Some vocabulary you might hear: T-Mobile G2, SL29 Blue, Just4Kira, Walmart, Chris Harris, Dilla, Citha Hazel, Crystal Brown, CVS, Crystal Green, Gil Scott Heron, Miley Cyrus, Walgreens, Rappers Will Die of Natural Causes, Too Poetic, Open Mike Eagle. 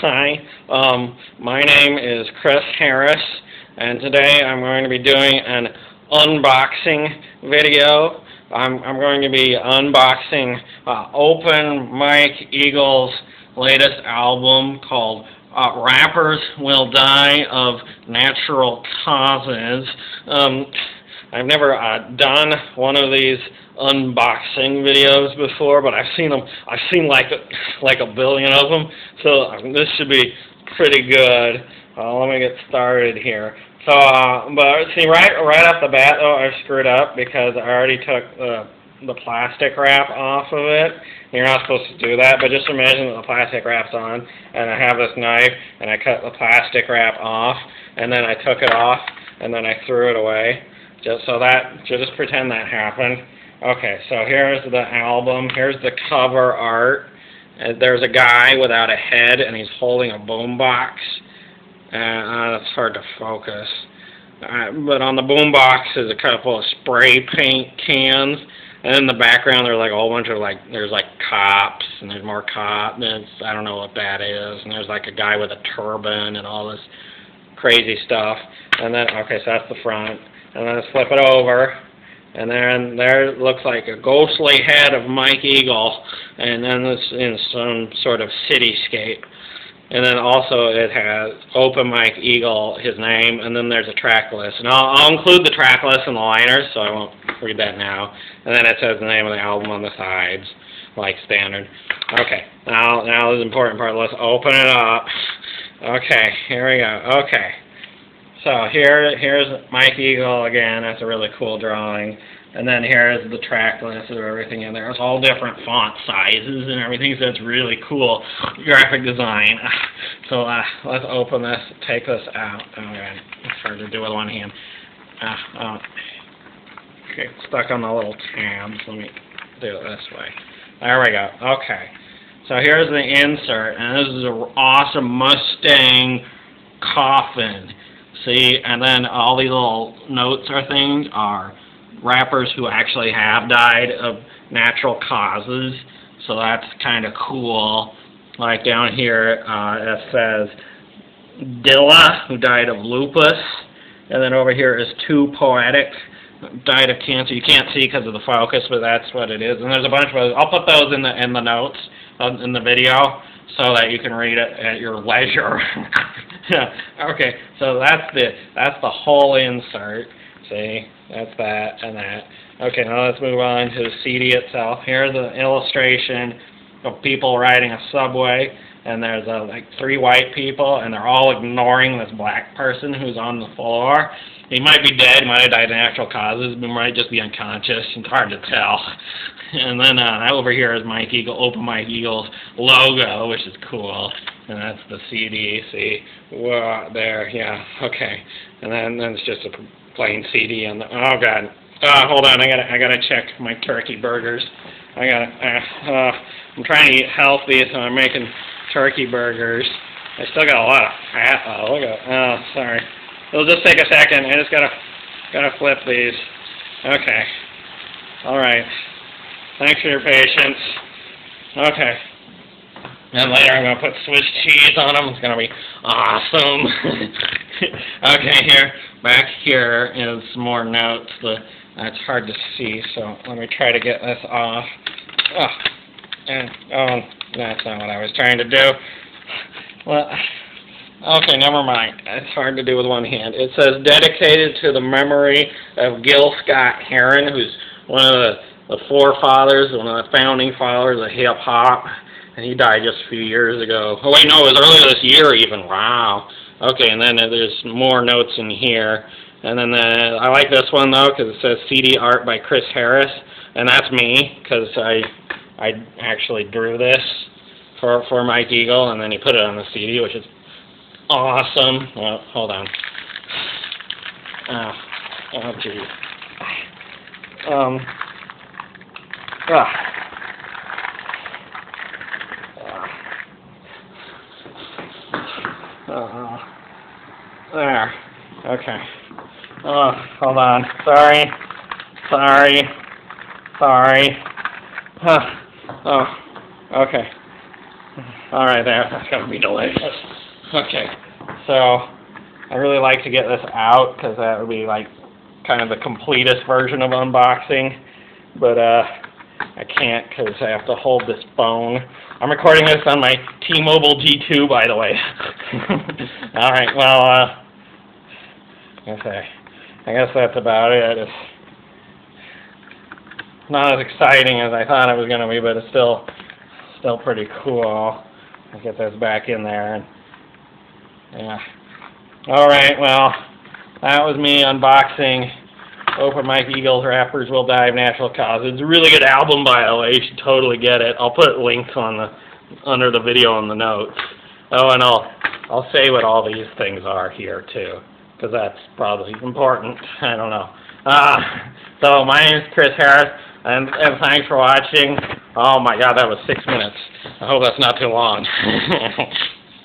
Hi, my name is Chris Harris, and today I'm going to be doing an unboxing video. I'm going to be unboxing Open Mike Eagle's latest album called Rappers Will Die of Natural Causes. I've never done one of these unboxing videos before, but I've seen them. I've seen like a billion of them, so this should be pretty good. Let me get started here. So, but see, right off the bat, though, I screwed up because I already took the plastic wrap off of it. You're not supposed to do that, but just imagine that the plastic wrap's on, and I have this knife, and I cut the plastic wrap off, and then I took it off, and then I threw it away. Just pretend that happened. Okay, so here's the album. Here's the cover art. There's a guy without a head, and he's holding a boombox. It's hard to focus. But on the boombox is a couple of spray paint cans, and in the background there's like a whole bunch of there's cops, and there's more cops. I don't know what that is. And there's like a guy with a turban and all this crazy stuff. And then okay, so that's the front. And then I flip it over, and then there looks like a ghostly head of Mike Eagle, and then it's in some sort of cityscape. And then also it has Open Mike Eagle, his name, and then there's a track list. And I'll include the track list in the liners, so I won't read that now. And then it says the name of the album on the sides, like standard. Okay, now this important part. Let's open it up. Okay, here we go. Okay. So here's Mike Eagle again. That's a really cool drawing. And then here's the track list of everything in there. It's all different font sizes and everything, so it's really cool graphic design. So let's open this, take this out. Oh, God. It's hard to do with one hand. Get stuck on the little tabs. Let me do it this way. There we go. Okay. So here's the insert, and this is an awesome Mustang coffin. See, and then all these little notes or things are rappers who actually have died of natural causes, so that's kind of cool. Like down here, it says Dilla, who died of lupus, and then over here is Too Poetic, died of cancer. You can't see because of the focus, but that's what it is. And there's a bunch of others. I'll put those in the notes in the video so that you can read it at your leisure. Okay, so that's the whole insert. See, that's that and that. Okay, now let's move on to the CD itself. Here's an illustration of people riding a subway, and there's like three white people, and they're all ignoring this black person who's on the floor. He might be dead, might have died of natural causes, but might just be unconscious. It's hard to tell. And then over here is Mike Eagle, Open Mike Eagle's logo, which is cool. And that's the CD, see? Whoa, there, yeah, okay. And then it's just a plain CD on the, oh God. Hold on, I gotta check my turkey burgers. I'm trying to eat healthy, so I'm making turkey burgers. I still got a lot of fat, though. Look at, oh, sorry. It'll just take a second, I just gotta flip these. Okay, alright. Thanks for your patience. Okay. And later I'm going to put Swiss cheese on them. It's going to be awesome. Okay, here. Back here is some more notes. It's hard to see, so let me try to get this off. Oh, that's not what I was trying to do. Well, okay, never mind. It's hard to do with one hand. It says, dedicated to the memory of Gil Scott Heron, who's one of the forefathers, one of the founding fathers of hip-hop. And he died just a few years ago. Oh, wait, no, it was earlier this year even. Wow. Okay, and then there's more notes in here. And then I like this one, though, because it says CD art by Chris Harris. And that's me, because I actually drew this for Mike Eagle, and then he put it on the CD, which is awesome. Well, hold on. Oh, geez. There. Okay. Oh, hold on. Sorry. Oh. Okay. All right, there. That's going to be delicious. Okay. So I really like to get this out because that would be like kind of the completest version of unboxing. But I can't because I have to hold this phone. I'm recording this on my T-Mobile G2, by the way. All right. Well, okay. I guess that's about it. It's not as exciting as I thought it was going to be, but it's still pretty cool. I'll get this back in there. And, yeah. All right. Well, that was me unboxing Open Mike Eagle's Rappers Will Die of Natural Causes. It's a really good album, by the way. You should totally get it. I'll put links on under the video in the notes. Oh, and I'll say what all these things are here too, because that's probably important. I don't know. So my name is Chris Harris, and thanks for watching. Oh my God, that was 6 minutes. I hope that's not too long.